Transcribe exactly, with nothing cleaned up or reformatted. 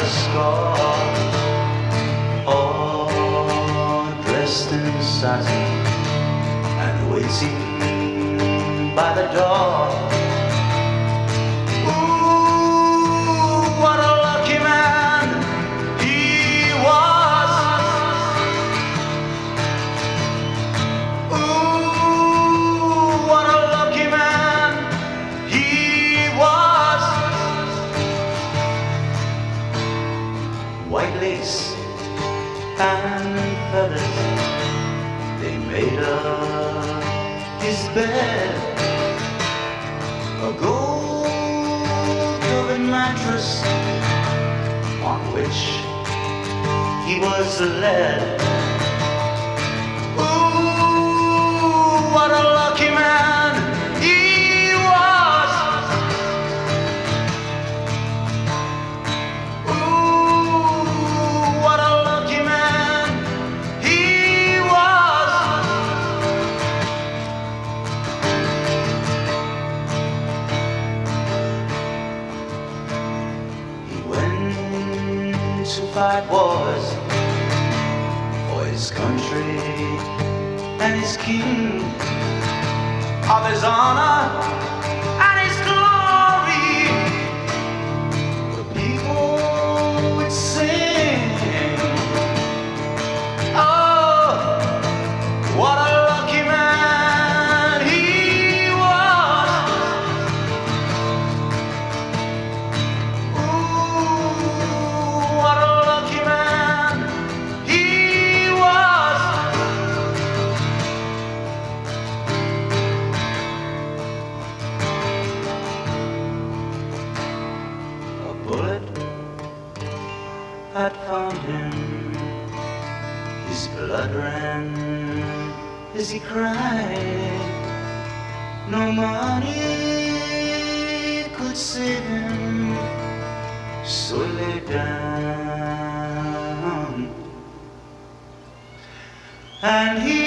the sky, all dressed in satin and waiting by the door. White lace and feathers, they made up his bed. A gold-covered mattress on which he was led. Ooh, what a lucky man he was. Ooh, to fight wars for his country and his king, of his honor and his glory. The people would sing, oh, what a lucky man he was. Ooh, had found him, his blood ran as he cried. No money could save him, so he lay down and he